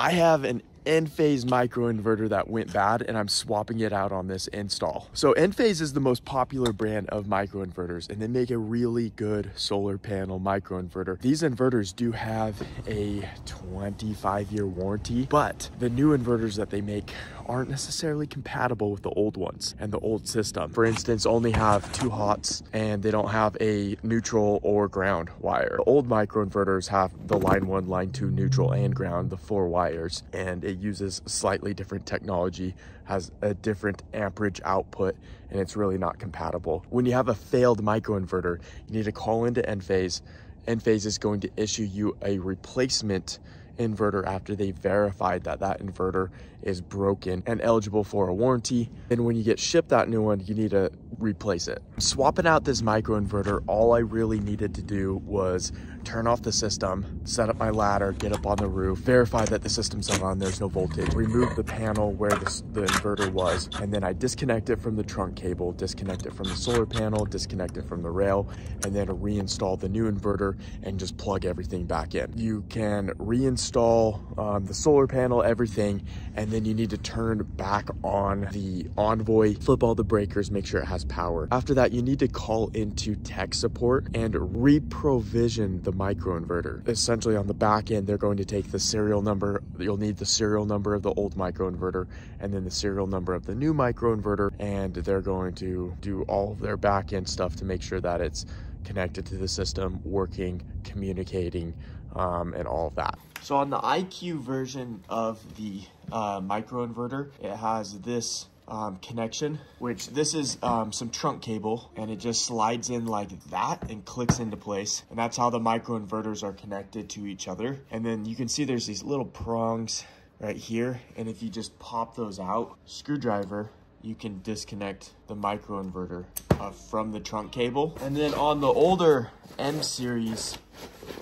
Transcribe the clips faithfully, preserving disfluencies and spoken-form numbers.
I have an Enphase microinverter that went bad and I'm swapping it out on this install. So Enphase is the most popular brand of microinverters and they make a really good solar panel microinverter. These inverters do have a twenty-five year warranty, but the new inverters that they make aren't necessarily compatible with the old ones and the old system. For instance, only have two hots and they don't have a neutral or ground wire. The old microinverters have the line one, line two, neutral and ground, the four wires, and it uses slightly different technology, has a different amperage output, and it's really not compatible. When you have a failed microinverter, you need to call into Enphase. Enphase is going to issue you a replacement inverter after they verified that that inverter is broken and eligible for a warranty. And when you get shipped that new one, you need to replace it. Swapping out this microinverter, all I really needed to do was turn off the system, set up my ladder, get up on the roof, verify that the system's on, there's no voltage, remove the panel where the, the inverter was, and then I disconnect it from the trunk cable, disconnect it from the solar panel, disconnect it from the rail, and then reinstall the new inverter and just plug everything back in. You can reinstall Install um, the solar panel, everything, and then you need to turn back on the Envoy, flip all the breakers, make sure it has power. After that, you need to call into tech support and reprovision the microinverter. Essentially, on the back end, they're going to take the serial number. You'll need the serial number of the old microinverter and then the serial number of the new microinverter, and they're going to do all of their back end stuff to make sure that it's connected to the system, working, communicating, um, and all of that. So on the I Q version of the uh, microinverter, it has this um, connection, which this is um, some trunk cable, and it just slides in like that and clicks into place. And that's how the microinverters are connected to each other. And then you can see there's these little prongs right here. And if you just pop those out, screwdriver, you can disconnect the microinverter uh, from the trunk cable. And then on the older M Series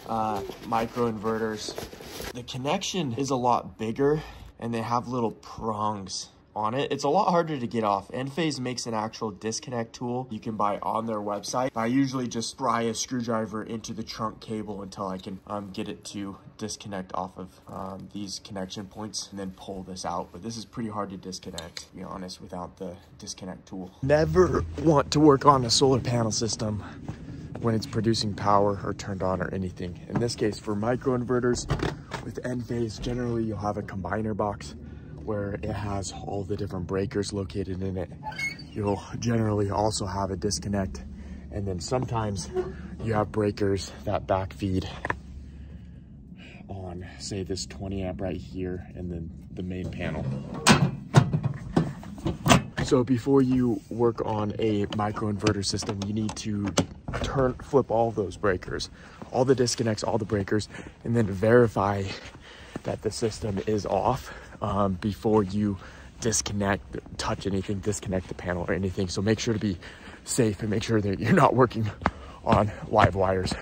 uh, microinverters, the connection is a lot bigger and they have little prongs on it. It's a lot harder to get off. Enphase makes an actual disconnect tool you can buy on their website. I usually just pry a screwdriver into the trunk cable until I can um, get it to disconnect off of um, these connection points and then pull this out. But this is pretty hard to disconnect, to be honest, without the disconnect tool. Never want to work on a solar panel system when it's producing power or turned on or anything. In this case, for microinverters, with Enphase, generally you'll have a combiner box where it has all the different breakers located in it. You'll generally also have a disconnect, and then sometimes you have breakers that backfeed on, say, this twenty amp right here and then the main panel. So before you work on a microinverter system, you need to turn flip all those breakers, all the disconnects, all the breakers, and then verify that the system is off um, before you disconnect, touch anything, disconnect the panel or anything. So make sure to be safe and make sure that you're not working on live wires.